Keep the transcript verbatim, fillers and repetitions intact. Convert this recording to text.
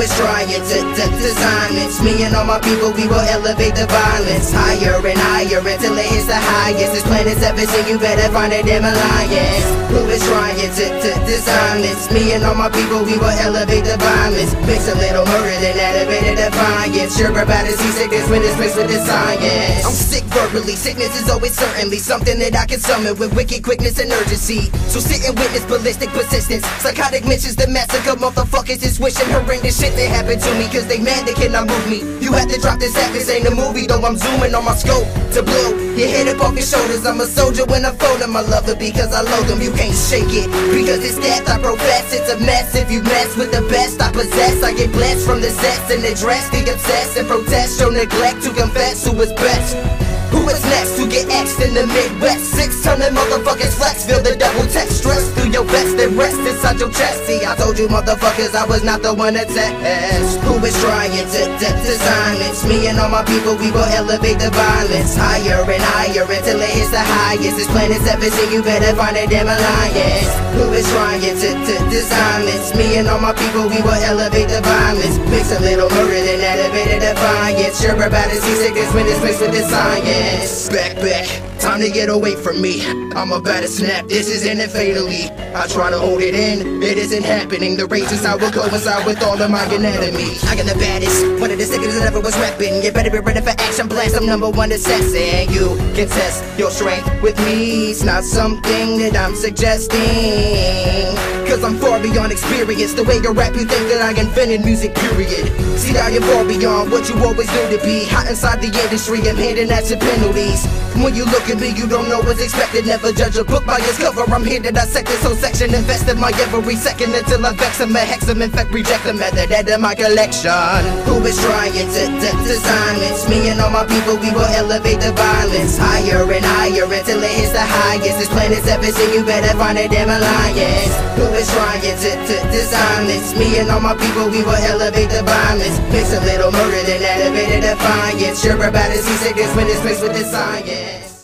is trying to design it. Me and all my people, we will elevate the violence higher and higher until it hits the highest. This planet's ever seen, you better find a damn alliance. Blue is trying to design it. Me and all my people, we will elevate the violence. Mix a little murder, then elevate the defiance. Sure about it, see sickness when it's mixed with the science. I'm sick verbally, sickness is always certainly something that I can summon with wicked quickness and urgency. So sit and witness ballistic persistence, psychotic mentions, the massacre. Motherfuckers is wishing horrendous shit that happened to me, cause they mad they cannot move me. You have to drop this app, this ain't a movie, though I'm zooming on my scope to blow your head up off your shoulders. I'm a soldier when I fold him, I love it because I loathe him. You can't shake it, because it's death I profess. It's a mess, if you mess with the best I possess. I get blessed from the zest and address the obsessed and protest. Show neglect to confess who is best. Who is next to get X'd in the Midwest? six hundred motherfuckers flex, feel the double text. Stress through your vest and rest inside your chest. See, I told you motherfuckers I was not the one to test. Who is trying to design it? Me and all my people, we will elevate the violence higher and higher until it hits the highest. This planet's ever seen, you better find a damn alliance. Who is trying to design it? Me and all my people, we will elevate the violence. Mix a little murder, then elevate the defiance. Sure about it, see sickness when it's mixed with the science. Back, back, time to get away from me. I'm about to snap, this is ending fatally. I try to hold it in, it isn't happening. The rage inside will coincide with all of my anatomy. I got the baddest, one of the sickest that ever was rapping. You better be ready for action blast, I'm number one assassin. You can test your strength with me. It's not something that I'm suggesting, cause I'm far beyond experience. The way you rap, you think that I invented music, period. See, I am far beyond what you always knew to be. Hot inside the industry, I'm handing at your penalties. When you look at me, you don't know what's expected. Never judge a book by its cover. I'm here to dissect this whole section, invest in my every second until I vex him and hex him. In fact, reject the method out of my collection. Who is trying to design it? Me and all my people, we will elevate the violence higher and higher until it hits the highest. This planet's ever seen, you better find a damn alliance. Who is trying to design it? Me and all my people, we will elevate the violence. Mix a little murder, then elevate the defiance. Sure about it, see sickness when it's mixed with the science.